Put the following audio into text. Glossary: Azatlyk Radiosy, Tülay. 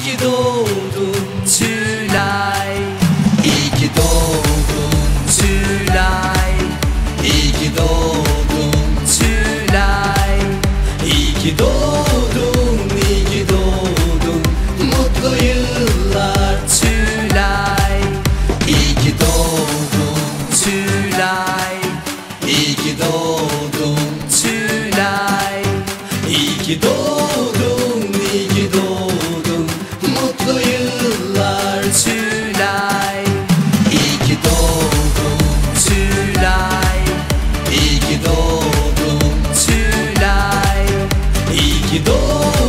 İyi ki doğdun Tülay, iyi ki doğdun Tülay, iyi ki doğdun Tülay, iyi ki doğdun, iyi ki doğdun, mutlu yıllar Tülay, iyi ki doğdun Tülay, iyi ki doğdun Tülay, iyi ki doğdun, iyi ki doğdun. Tülay, iyi ki doğdun Tülay, iyi ki doğdun Tülay, iyi ki doğdun.